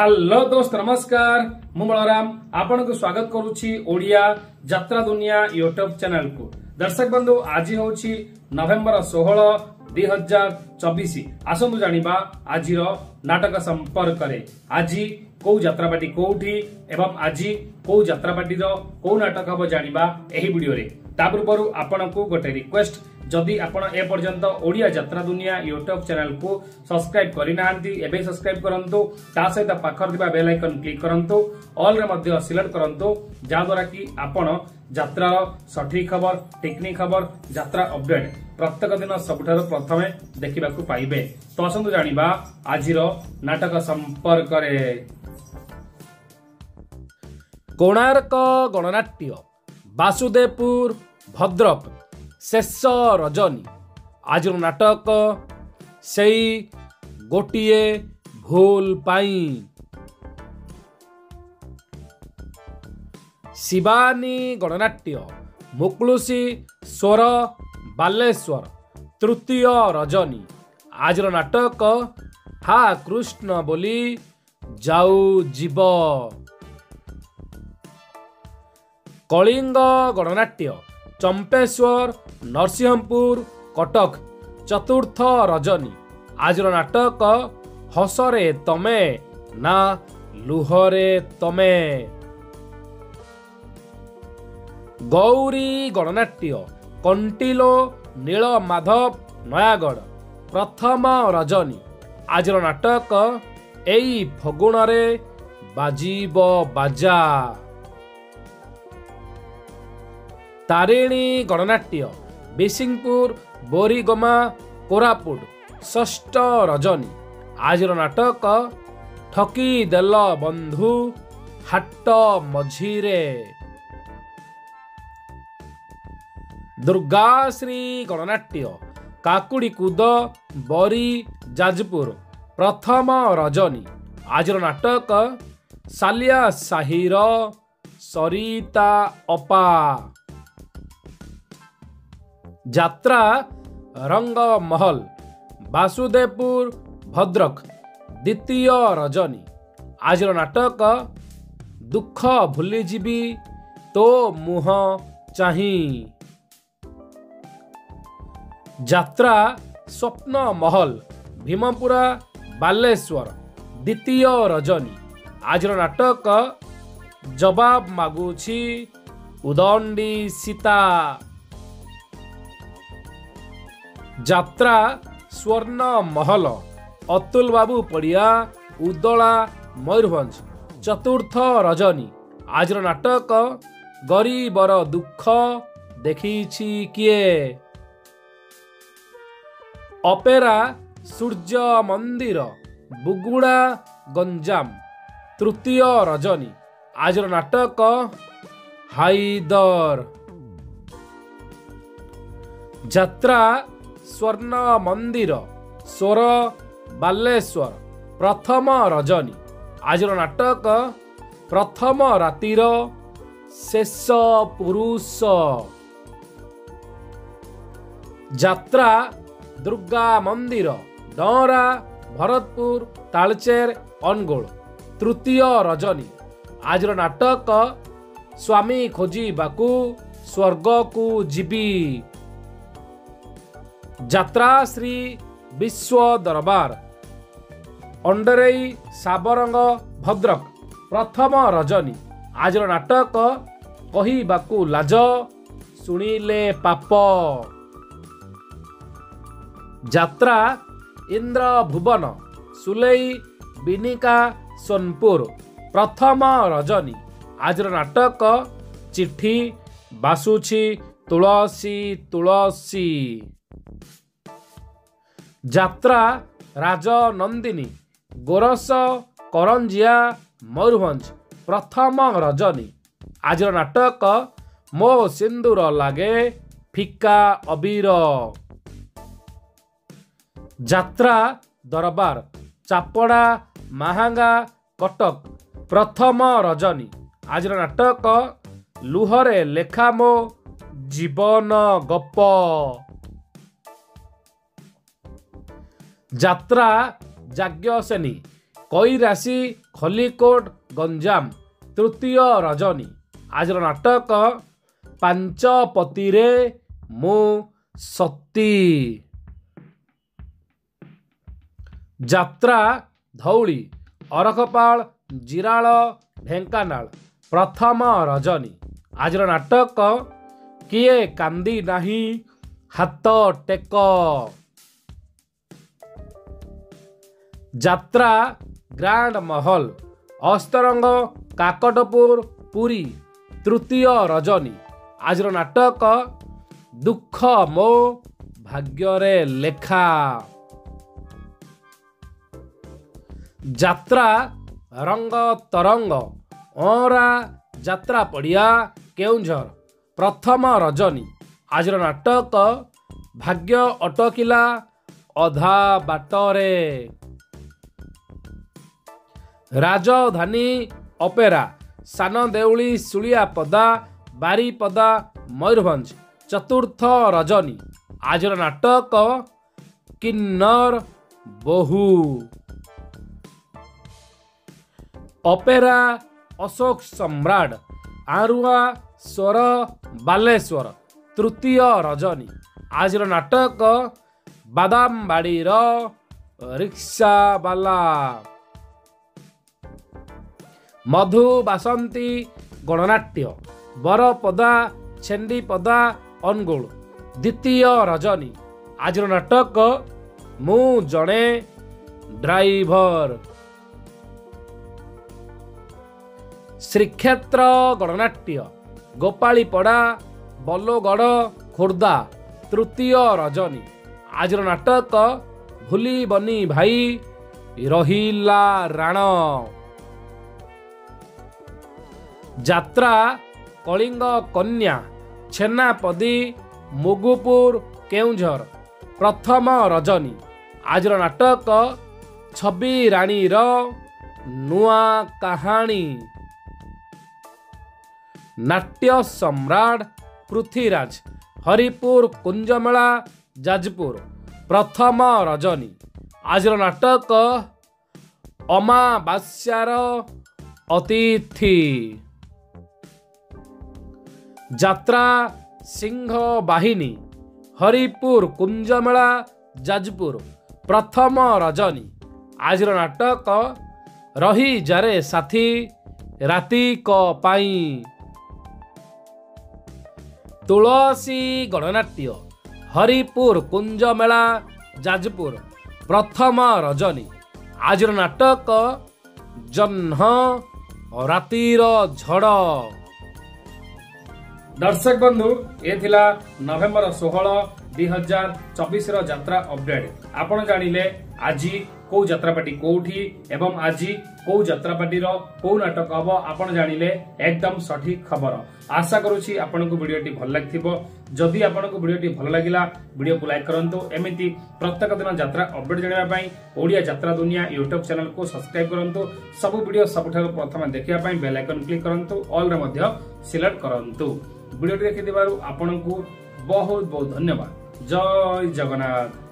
Hello दोस्त नमस्कार मु बलराम आपण को स्वागत करूची ओडिया यात्रा दुनिया यूट्यूब चैनल को। दर्शक बंधु आज होची नवेम्बर 16, 2024। आसतु जानिबा आज नाटक संपर्क रे आज को यात्रा पार्टी कोठी एवं आज को यात्रा पार्टी रो को नाटक हम जानिबा एही वीडियो रे। ता पूर्व आपण को गोटे रिक्वेस्ट, जदि आपण ए पर्यंत ओडिया यात्रा दुनिया यूट्यूब चैनल को सब्सक्राइब करि नाहंती एबे सब्सक्राइब करंतु, ता सहित पाखर दिबा बेल आइकन क्लिक करंतु, ऑल रे मध्य सिलेक्ट करंतु, जा द्वारा कि आपण यात्रा सठिक खबर, टेक्निक खबर, यात्रा अपडेट प्रत्येक दिन सबठारो प्रथमे देखिबाकु पाइबे। तो असंतु जानिबा आजिरो नाटक संपर्क रे। कोणार्क गणनाट्य, वासुदेवपुर, भद्रक, शेष रजनी आज नाटक से गोटे भूल पाई। शिवानी गणनाट्य, मुक्लुसी स्वर, बालेश्वर, तृतीय रजनी आज नाटक हा कृष्ण बोली जाऊ जीव। कलिंग गणनाट्य, चंपेश्वर, नरसिंहपुर, कटक, चतुर्थ रजनी आज नाटक हसरे तमे ना लुहरे तमे। गौरी गणनाट्य, कंटिलो, नीलमाधव, नयागढ़, प्रथम रजनी आज नाटक एई फगुणरे बाजीब बाजा। तारिणी गणनाट्य, बिसिंगपुर, बोरिगमा, कोरापुट, षष्ठ रजनी आज नाटक ठकी देल बंधु हाट मझीरे। दुर्गाश्री गणनाट्य, काकुड़ी कूद, बरी, जाजपुर, प्रथम रजनी आज नाटक सालिया साहिर सरिता अपा। यात्रा रंगमहल, वासुदेवपुर, भद्रक, द्वितीय रजनी आज नाटक दुख भूलिजी तो मुह चाही। यात्रा स्वप्न महल, भीमपुरा, बालेश्वर, द्वितीय रजनी आज नाटक जवाब मागुछी उदंडी सीता। यात्रा स्वर्ण महल, अतुल बाबू पड़िया, उदला, मयूरभंज, चतुर्थ रजनी आज नाटक गरीबर दुख देखी किए। अपेरा सूर्य मंदिर, बुगुड़ा, गंजाम, तृतीय रजनी आज नाटक हाइदर। यात्रा स्वर्ण मंदिर, स्वर, बालेश्वर, प्रथम रजनी आज नाटक प्रथम रातिर शेष पुरुष। यात्रा दुर्गा मंदिर, डरा, भरतपुर, तालचेर, अंगुल, तृतीय रजनी आज नाटक स्वामी खोजी बाकू स्वर्ग को जीबी। यात्रा श्री विश्व दरबार, अंडरई, साबरंग, भद्रक, प्रथम रजनी आज नाटक कहिबाकू लाज सुनिले पाप। यात्रा इंद्र भुवन, सुलेई, बिनिका, सोनपुर, प्रथम रजनी आज नाटक चिट्ठी बासुछी तुलसी तुलसी। यात्रा राजनंदिनी, गोरस, करंजिया, मयूरभंज, प्रथम रजनी आज नाटक मो सिंदूर लागे फिका अबीर। यात्रा दरबार, चापड़ा, महांगा, कटक, प्रथम रजनी आज नाटक लुहरे लेखा मो जीवन गप। यात्रा जाग्यसेनी, कई राशि खलिकोट गंजाम तृतीय रजनी। आज नाटक पांच पति रे मो सती। यात्रा धौली अरखपाल जिराल ढेंकानाल प्रथम रजनी। आज नाटक किए कांदी नाही हाथ टेक। यात्रा ग्रांड महल अस्तरंग काकटपुर पुरी तृतीय रजनी। आज नाटक दुख मो भाग्यरे लेखा। यात्रा रंग तरंग ओरा यात्रा पड़िया केउंझर प्रथम रजनी। आज नाटक भाग्य अटकिला अधा बाटरे। राजधानी अपेरा सानदेउली सुलियापदा बारीपदा मयूरभंज चतुर्थ रजनी। आज नाटक किन्नर बहु। अपेरा अशोक सम्राट आरुआ स्वर बालेश्वर तृतीय रजनी। आज नाटक बादामबाड़ी रिक्शा बाला। मधु बासंती गणनाट्य बरपदा छेंडीपदा अंगुल द्वितीय रजनी। आज नाटक मु जणे ड्राइवर। श्रीक्षेत्र गणनाट्य गोपालीपड़ा बल्लगढ़ खोर्धा तृतीय रजनी। आज नाटक भूली बनी भाई रहिला राण। यात्रा कलिंग कन्या छेनापदी मुगुपुर केउंझर प्रथम रजनी। आज नाटक छवि राणी रो नुआ कहानी। नाट्य सम्राट पृथ्वीराज हरिपुर कुंजमेला जाजपुर प्रथम रजनी। आज नाटक अमावास्यार अतिथि। यात्रा सिंह बाहिनी हरिपुर कुंजमेला जाजपुर प्रथम रजनी। आज नाटक रही जारे साथी राति को पाई। तुलसी गणनाट्य हरिपुर कुंजमेला जाजपुर प्रथम रजनी। आज नाटक जह्न रातिर झड़। दर्शक बंधु ये थिला नवेम्बर 16, 2024 यात्रा अपडेट। आपण जानिले आज को यात्रा पार्टी कोठी एवं आज को यात्रा पार्टी रो को नाटक हबो। आपण जानिले एकदम सठिक खबर। आशा करूची आपण को वीडियो टी भल लागथिबो। जदि आपण को वीडियो टी भल लागिला वीडियो को लाइक करंतु। एमिति प्रत्येक दिन यात्रा अपडेट जानिबा पई ओडिया यात्रा दुनिया YouTube चैनल को सब्सक्राइब करंतु। सब वीडियो सबठार प्रथम देखिया पई बेल आइकन क्लिक करंतु। ऑल रे मध्य सिलेक्ट करंतु। वीडियो देखि दिबारु आपण को बहुत बहुत धन्यवाद। जय जगन्नाथ।